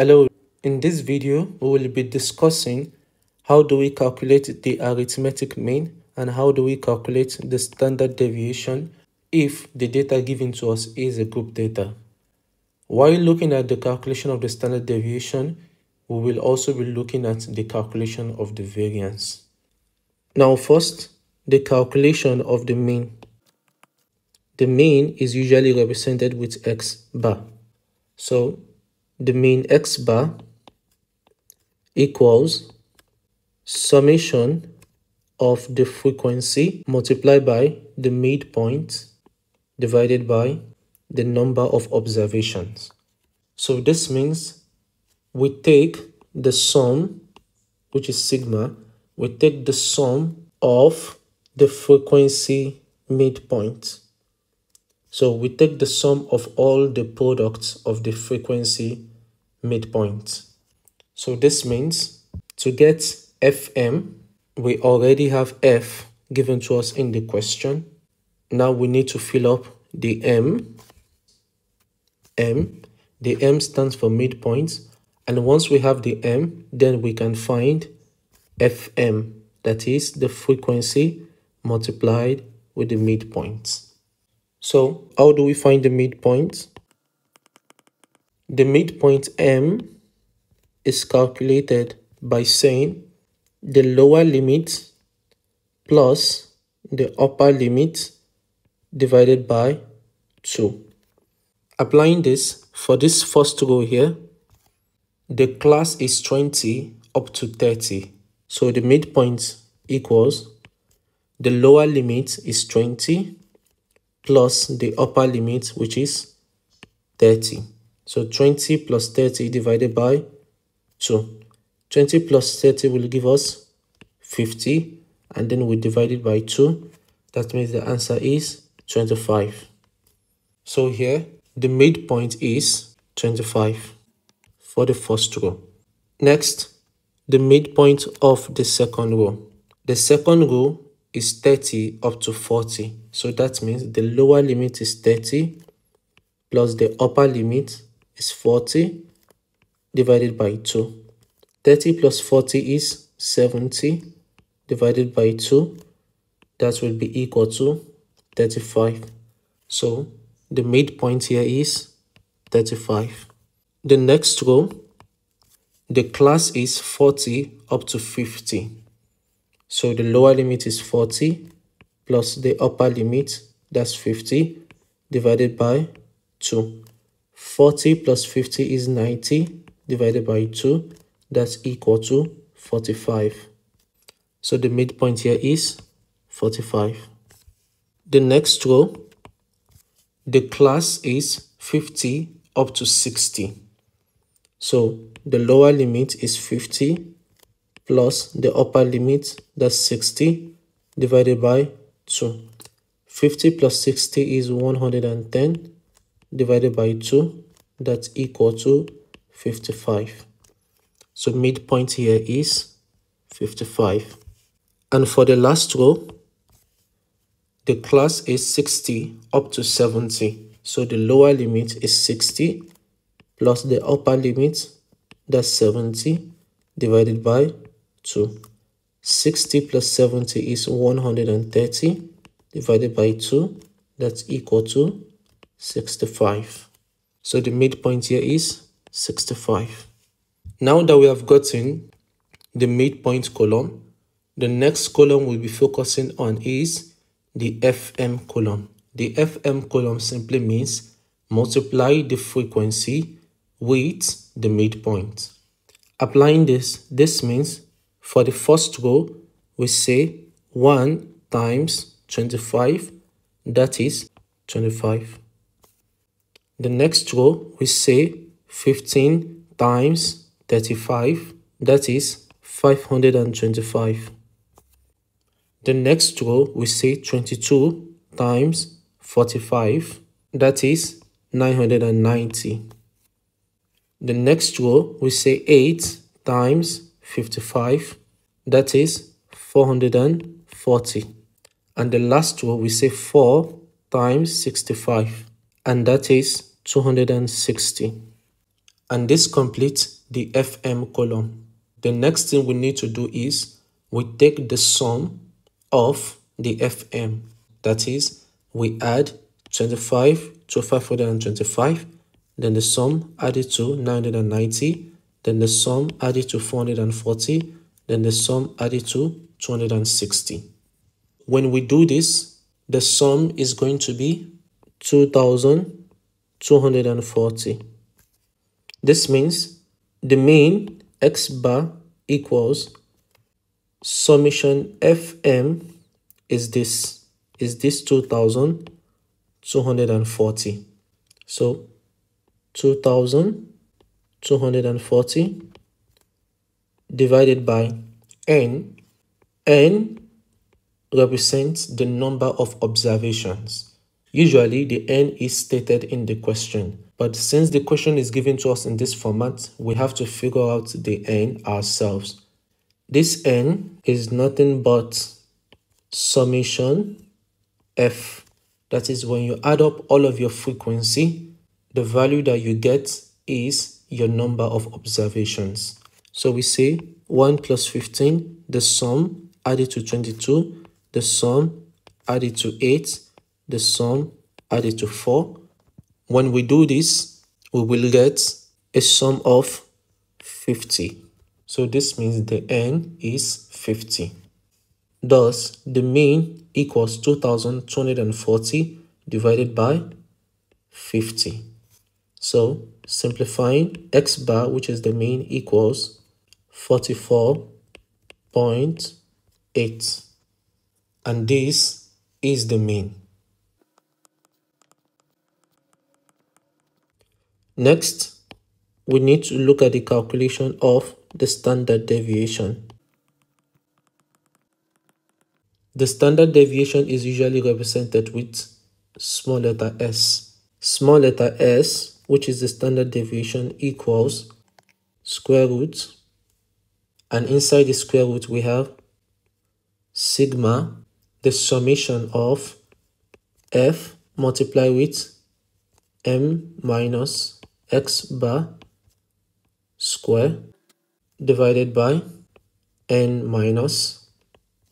Hello, in this video we will be discussing how do we calculate the arithmetic mean and how do we calculate the standard deviation if the data given to us is a group data. While looking at the calculation of the standard deviation, we will also be looking at the calculation of the variance. Now first, the calculation of the mean. The mean is usually represented with x bar. So the mean x bar equals summation of the frequency multiplied by the midpoint divided by the number of observations. So this means we take the sum, which is sigma, we take the sum of the frequency midpoint. So we take the sum of all the products of the frequency midpoint. So this means to get FM, we already have F given to us in the question. Now we need to fill up the M. The M stands for midpoint. And once we have the M, then we can find FM, that is the frequency multiplied with the midpoint. So how do we find the midpoint? The midpoint M is calculated by saying the lower limit plus the upper limit divided by 2. Applying this for this first row here, the class is 20 up to 30. So the midpoint equals the lower limit is 20 plus the upper limit, which is 30. So 20 plus 30 divided by 2. 20 plus 30 will give us 50, and then we divide it by 2. That means the answer is 25. So here, the midpoint is 25 for the first row. Next, the midpoint of the second row. The second row is 30 up to 40. So that means the lower limit is 30 plus the upper limit is 40 divided by 2. 30 plus 40 is 70 divided by 2. That will be equal to 35. So the midpoint here is 35. The next row, the class is 40 up to 50. So the lower limit is 40 plus the upper limit, that's 50, divided by 2. 40 plus 50 is 90 divided by 2. That's equal to 45. So the midpoint here is 45. The next row, the class is 50 up to 60. So the lower limit is 50 plus the upper limit, that's 60, divided by 2. 50 plus 60 is 110, divided by 2, that's equal to 55. So midpoint here is 55. And for the last row, the class is 60 up to 70. So the lower limit is 60 plus the upper limit, that's 70, divided by 2. 60 plus 70 is 130 divided by 2. That's equal to 65. So the midpoint here is 65. Now that we have gotten the midpoint column, the next column we'll be focusing on is the FM column. The FM column simply means multiply the frequency with the midpoint. Applying this means for the first row, we say 1 times 25, that is 25. The next row, we say 15 times 35, that is 525. The next row, we say 22 times 45, that is 990. The next row, we say 8 times 55, that is 440. And the last row, we say 4 times 65, and that is 260. and this completes the FM column. The next thing we need to do is we take the sum of the FM. That is, we add 25 to 525, then the sum added to 990, then the sum added to 440, then the sum added to 260. When we do this, the sum is going to be 2240. This means the mean X bar equals summation FM is this 2240. So 2240 divided by N. N represents the number of observations. Usually the N is stated in the question, but since the question is given to us in this format, we have to figure out the N ourselves. This N is nothing but summation F. That is, when you add up all of your frequency, the value that you get is your number of observations. So we say 1 plus 15, the sum added to 22, the sum added to 8, the sum added to 4. When we do this, we will get a sum of 50. So this means the N is 50. Thus, the mean equals 2240 divided by 50. So, simplifying, X bar, which is the mean, equals 44.8. And this is the mean. Next, we need to look at the calculation of the standard deviation. The standard deviation is usually represented with small letter s. Small letter s, which is the standard deviation, equals square root, and inside the square root we have sigma, the summation of f multiplied with m minus x bar square divided by n minus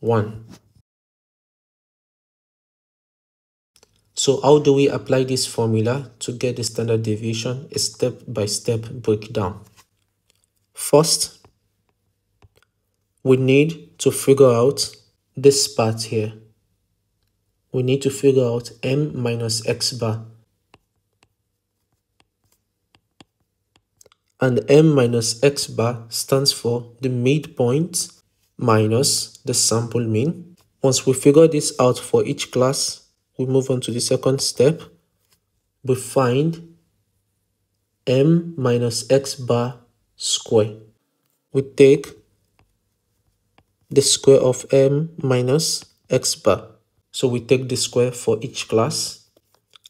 1. So how do we apply this formula to get the standard deviation? A step-by-step breakdown. First, we need to figure out this part here. We need to figure out m minus x bar. And m minus x bar stands for the midpoint minus the sample mean. Once we figure this out for each class, we move on to the second step. We find m minus x bar square. We take the square of m minus x bar. So we take the square for each class.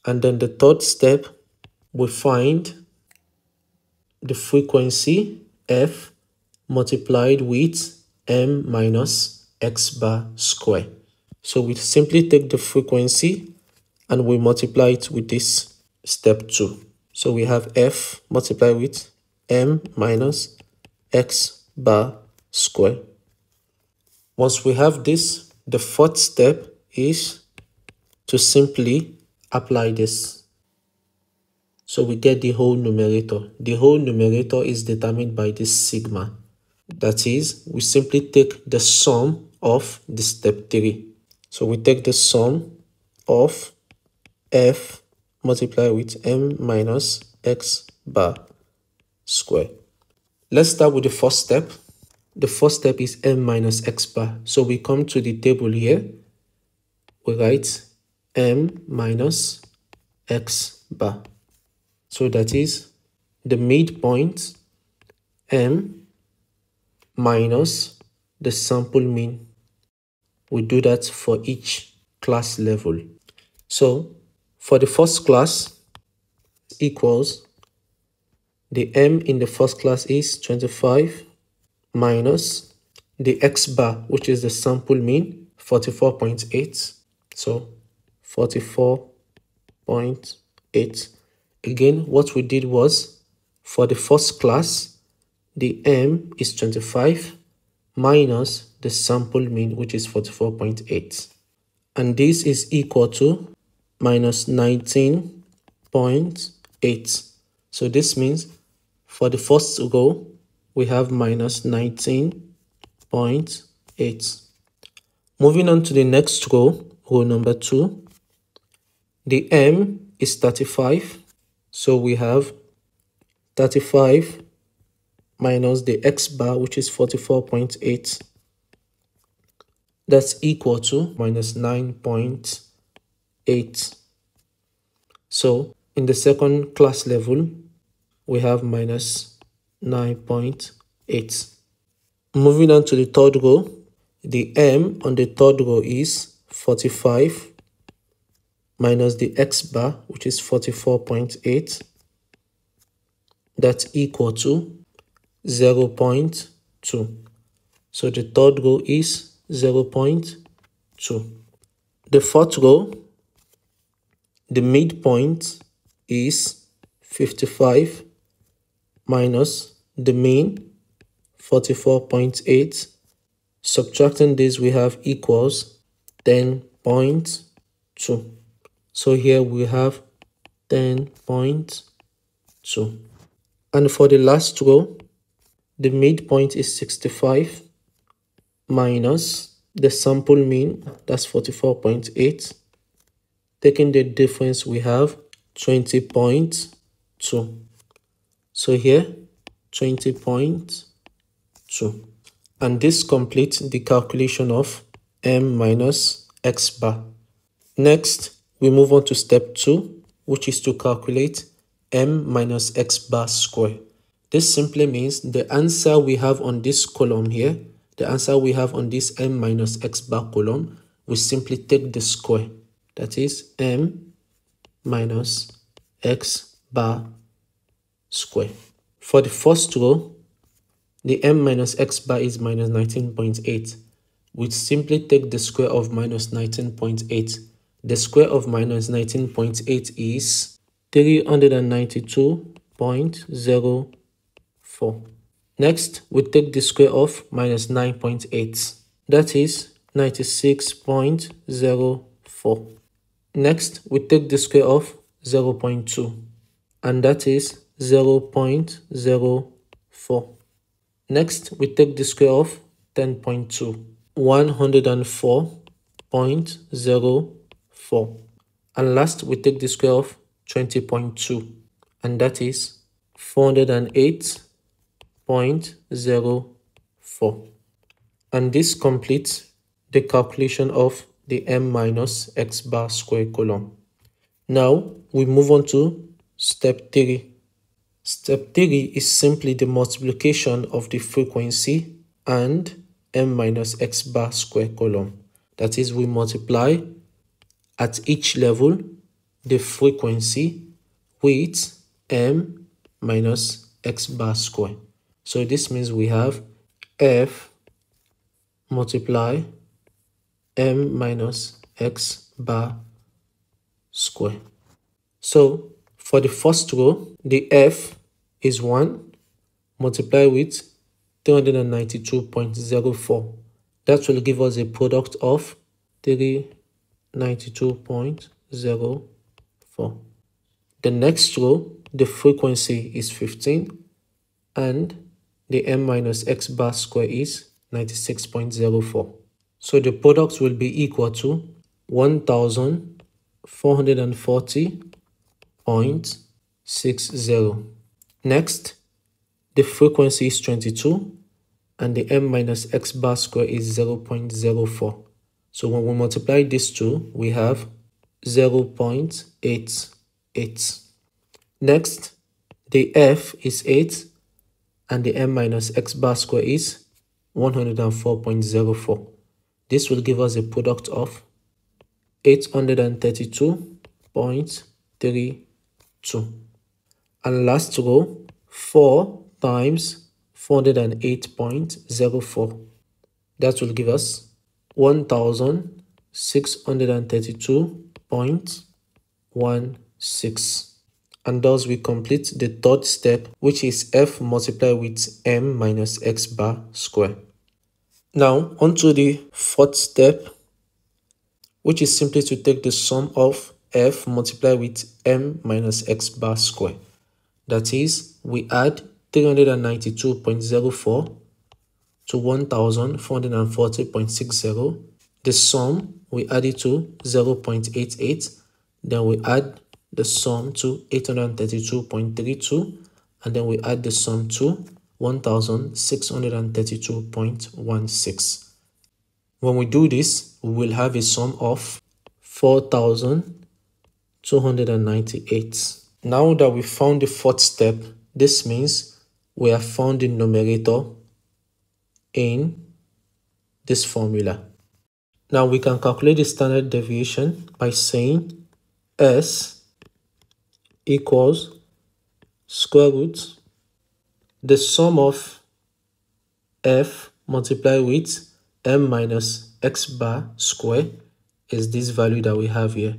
And then the third step, we find the frequency f multiplied with m minus x bar square. So we simply take the frequency and we multiply it with this step 2. So we have f multiplied with m minus x bar square. Once we have this, the fourth step is to simply apply this. So we get the whole numerator. The whole numerator is determined by this sigma. That is, we simply take the sum of the step 3. So we take the sum of f multiplied with m minus x bar square. Let's start with the first step. The first step is m minus x bar. So we come to the table here. We write m minus x bar. So that is the midpoint m minus the sample mean. We do that for each class level. So for the first class, equals the m in the first class is 25 minus the x bar, which is the sample mean, 44.8. So 44.8. Again, what we did was For the first class, the m is 25 minus the sample mean, which is 44.8. And this is equal to minus 19.8. So this means for the first row, we have minus 19.8. Moving on to the next row, row number 2, the m is 35. So we have 35 minus the x bar, which is 44.8. That's equal to minus 9.8. So in the second class level, we have minus 9.8. Moving on to the third row, the m on the third row is 45 minus the x bar, which is 44.8. That's equal to 0.2. So the third row is 0.2. The fourth row, the midpoint is 55 minus the mean, 44.8. Subtracting this, we have equals 10.2. So here we have 10.2. And for the last row, the midpoint is 65 minus the sample mean, that's 44.8. Taking the difference, we have 20.2. So here, 20.2. And this completes the calculation of m minus x bar. Next, we move on to step 2, which is to calculate m minus x bar square. This simply means the answer we have on this column here, the answer we have on this m minus x bar column, we simply take the square. That is m minus x bar square. For the first row, the m minus x bar is minus 19.8. We simply take the square of minus 19.8. The square of minus 19.8 is 392.04. Next, we take the square of minus 9.8. That is 96.04. Next, we take the square of 0.2. And that is 0.04. Next, we take the square of 10.2. 104.04. And last, we take the square of 20.2, and that is 408.04. And this completes the calculation of the m minus x bar square column. Now we move on to step 3. Step 3 is simply the multiplication of the frequency and m minus x bar square column. That is, we multiply at each level the frequency with m minus x bar square. So this means we have f multiply m minus x bar square. So for the first row, the f is 1 multiplied with 392.04. That will give us a product of 392.04. The next row, the frequency is 15 and the m minus x bar square is 96.04. So the product will be equal to 1440.60. Next, the frequency is 22 and the m minus x bar square is 0.04. So when we multiply these two, we have 0.88. Next, the f is 8 and the m minus x bar square is 104.04. This will give us a product of 832.32. And last row, 4 times 408.04. That will give us 1,632.16. and thus we complete the third step, which is f multiplied with m minus x bar square. Now on to the fourth step, which is simply to take the sum of f multiplied with m minus x bar square. That is, we add 392.04 to 1440.60. The sum, we add it to 0.88. Then we add the sum to 832.32. And then we add the sum to 1632.16. When we do this, we will have a sum of 4,298. Now that we found the fourth step, this means we have found the numerator in this formula. Now we can calculate the standard deviation by saying S equals square root the sum of F multiplied with M minus X bar square is this value that we have here.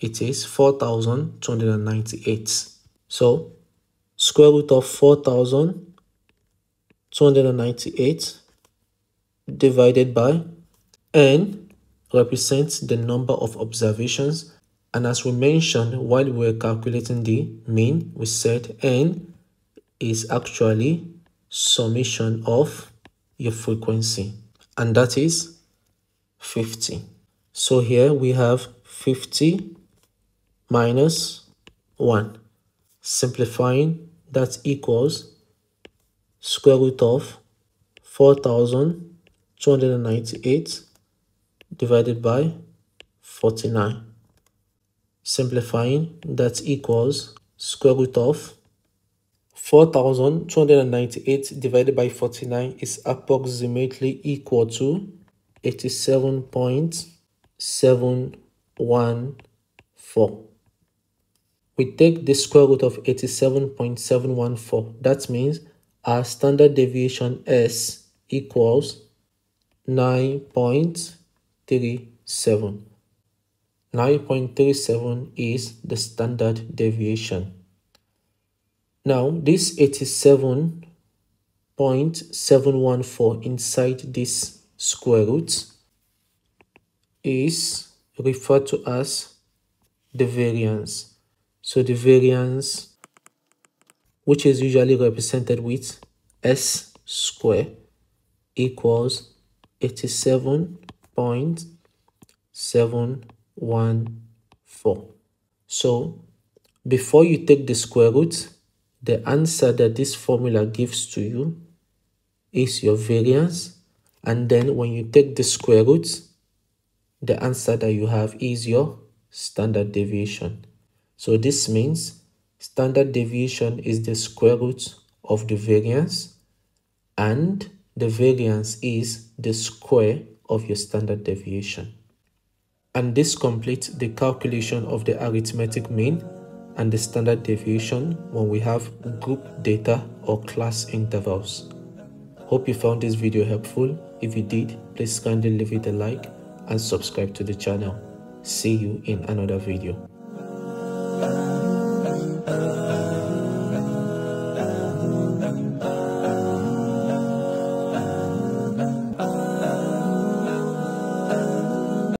It is 4,298. So square root of 4,298 divided by n represents the number of observations, and as we mentioned while we were calculating the mean, we said n is actually summation of your frequency, and that is 50. So here we have 50 minus 1. Simplifying, that equals square root of 4,298 divided by 49. Simplifying, that equals square root of 4,298 divided by 49 is approximately equal to 87.714. We take the square root of 87.714. That means our standard deviation S equals 9.37. 9.37 is the standard deviation. Now, this 87.714 inside this square root is referred to as the variance. So the variance, which is usually represented with S square, equals 87.714. So before you take the square root, the answer that this formula gives to you is your variance. And then when you take the square root, the answer that you have is your standard deviation. So this means standard deviation is the square root of the variance, and the variance is the square of your standard deviation. And this completes the calculation of the arithmetic mean and the standard deviation when we have group data or class intervals. Hope you found this video helpful. If you did, please kindly leave it a like and subscribe to the channel. See you in another video.